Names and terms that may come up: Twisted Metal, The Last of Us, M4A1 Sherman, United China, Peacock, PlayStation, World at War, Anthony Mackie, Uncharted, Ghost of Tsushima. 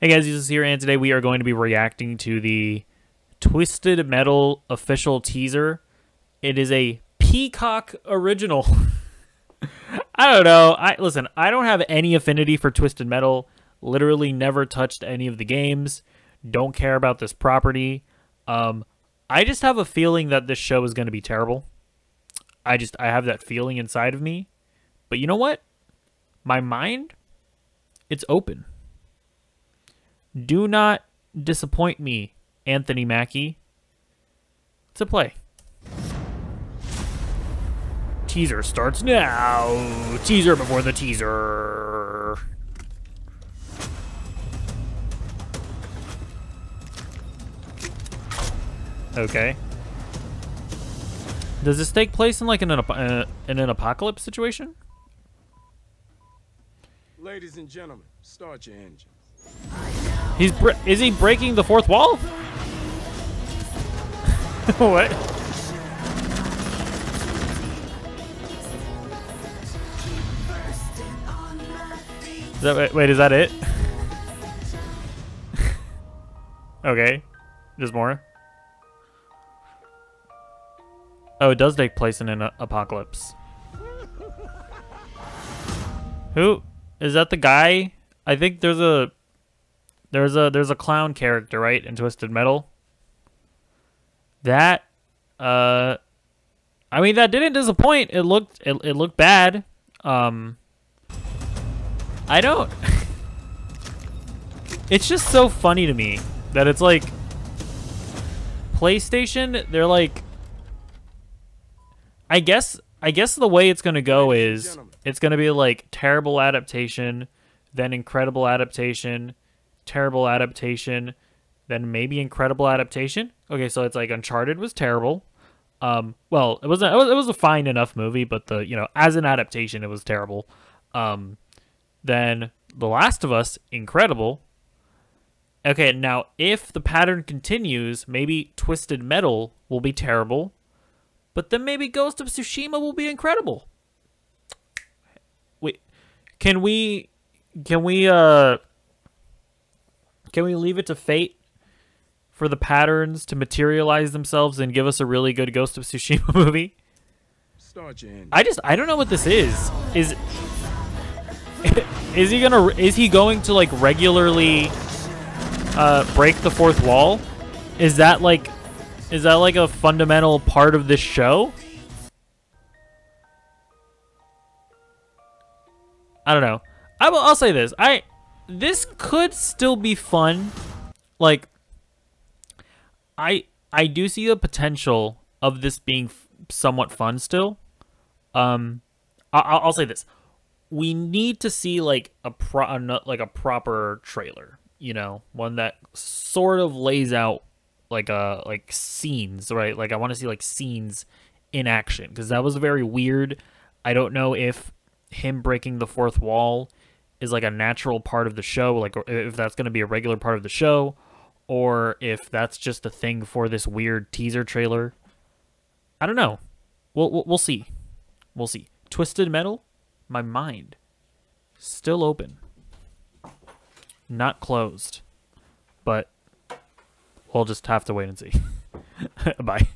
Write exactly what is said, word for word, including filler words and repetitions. Hey guys, Jesus here, and today we are going to be reacting to the Twisted Metal official teaser. It is a Peacock original. I don't know. I listen, I don't have any affinity for Twisted Metal. Literally never touched any of the games. Don't care about this property. Um, I just have a feeling that this show is going to be terrible. I just, I have that feeling inside of me. But you know what? My mind, it's open. Do not disappoint me, Anthony Mackie. It's a play. Teaser starts now. Teaser before the teaser. Okay. Does this take place in like an uh, in an apocalypse situation? Ladies and gentlemen, start your engines. He's br is he breaking the fourth wall? What? Is that, wait, is that it? Okay, there's more. Oh, it does take place in an uh, apocalypse. Who is that? The guy? I think there's a. There's a there's a clown character, right, in Twisted Metal. That, uh, I mean, that didn't disappoint. It looked it it looked bad. Um, I don't. It's just so funny to me that it's like PlayStation. They're like, I guess I guess the way it's gonna go is it's gonna be like terrible adaptation, then incredible adaptation. Terrible adaptation, then maybe incredible adaptation. Okay, so it's like Uncharted was terrible. Um, well, it wasn't. It was, it was a fine enough movie, but the you know as an adaptation, it was terrible. Um, then The Last of Us, incredible. Okay, now if the pattern continues, maybe Twisted Metal will be terrible, but then maybe Ghost of Tsushima will be incredible. Wait, can we? Can we? Uh. Can we leave it to fate for the patterns to materialize themselves and give us a really good Ghost of Tsushima movie? I just, I don't know what this is. Is, is he gonna, is he going to like regularly uh, break the fourth wall? Is that like, is that like a fundamental part of this show? I don't know. I will, I'll say this. I. This could still be fun. Like, I I do see the potential of this being f somewhat fun still. Um, I I'll say this: we need to see like a pro like a proper trailer, you know, one that sort of lays out like a like scenes, right? Like I want to see like scenes in action because that was very weird. I don't know if him breaking the fourth wall is like a natural part of the show, like if that's going to be a regular part of the show, or if that's just a thing for this weird teaser trailer. I don't know. We'll, we'll see. We'll see. Twisted Metal, my mind, still open. Not closed. But we'll just have to wait and see. Bye.